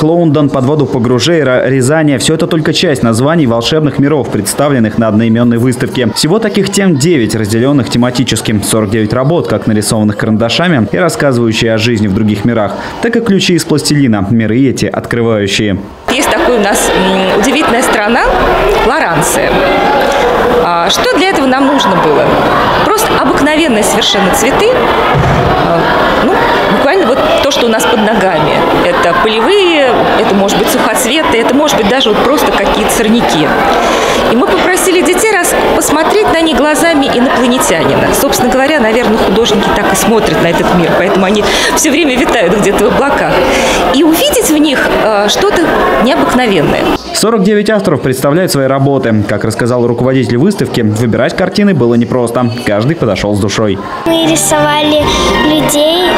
Клоундон, под воду Погружейра, Рязань – все это только часть названий волшебных миров, представленных на одноименной выставке. Всего таких тем 9, разделенных тематически. 49 работ, как нарисованных карандашами и рассказывающие о жизни в других мирах, так и ключи из пластилина, миры эти открывающие. Есть такая у нас удивительная страна – Лоранция. Что для этого нам нужно было? Просто обыкновенные совершенно цветы, буквально вот то, что у нас под ногами. Это полевые, это может быть сухоцветы, это может быть даже вот просто какие-то сорняки. И мы попросили детей посмотреть на них глазами инопланетянина. Собственно говоря, наверное, художники так и смотрят на этот мир, поэтому они все время витают где-то в облаках. И увидеть в них что-то необыкновенное. 49 авторов представляют свои работы. Как рассказал руководитель выставки, выбирать картины было непросто. Каждый подошел с душой. Мы рисовали людей,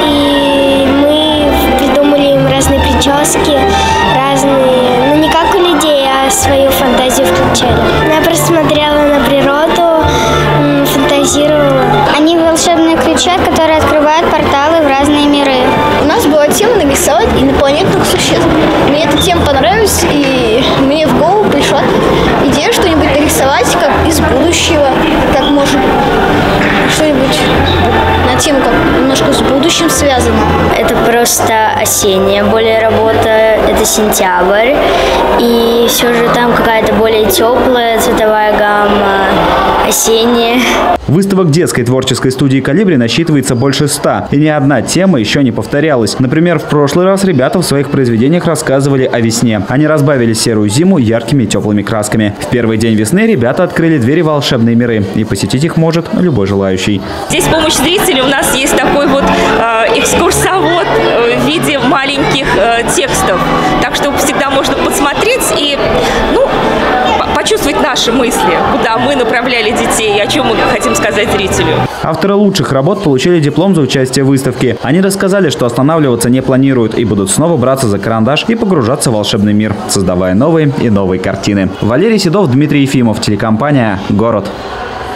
и мы придумали им разные прически, разные, не как у людей, а свою фантазию включали. Я просто смотрела на природу, фантазировала. Они волшебные ключи, которые открывают порталы в разные миры. У нас была тема нарисовать инопланетных существ. Мне эта тема понравилась, и мне в голову пришла идея что-нибудь нарисовать как из будущего, как может что-нибудь на тему как немножко с будущим связано. Это просто осенняя более работа, это сентябрь, и все же там какая-то более теплая цветовая гамма, осенняя. Выставок детской творческой студии «Калибри» насчитывается больше 100, и ни одна тема еще не повторялась. Например, в прошлый раз ребята в своих произведениях рассказывали о весне. Они разбавили серую зиму яркими и теплыми красками. В первый день весны ребята открыли двери в волшебные миры, и посетить их может любой желающий. Здесь с помощью зрителей у нас есть такой вот экскурсовод в виде маленьких текстов, так что всегда можно подсмотреть и, почувствовать наши мысли, куда мы направляли детей и о чем мы хотим сказать зрителю. Авторы лучших работ получили диплом за участие в выставке. Они рассказали, что останавливаться не планируют и будут снова браться за карандаш и погружаться в волшебный мир, создавая новые и новые картины. Валерий Седов, Дмитрий Ефимов, телекомпания «Город».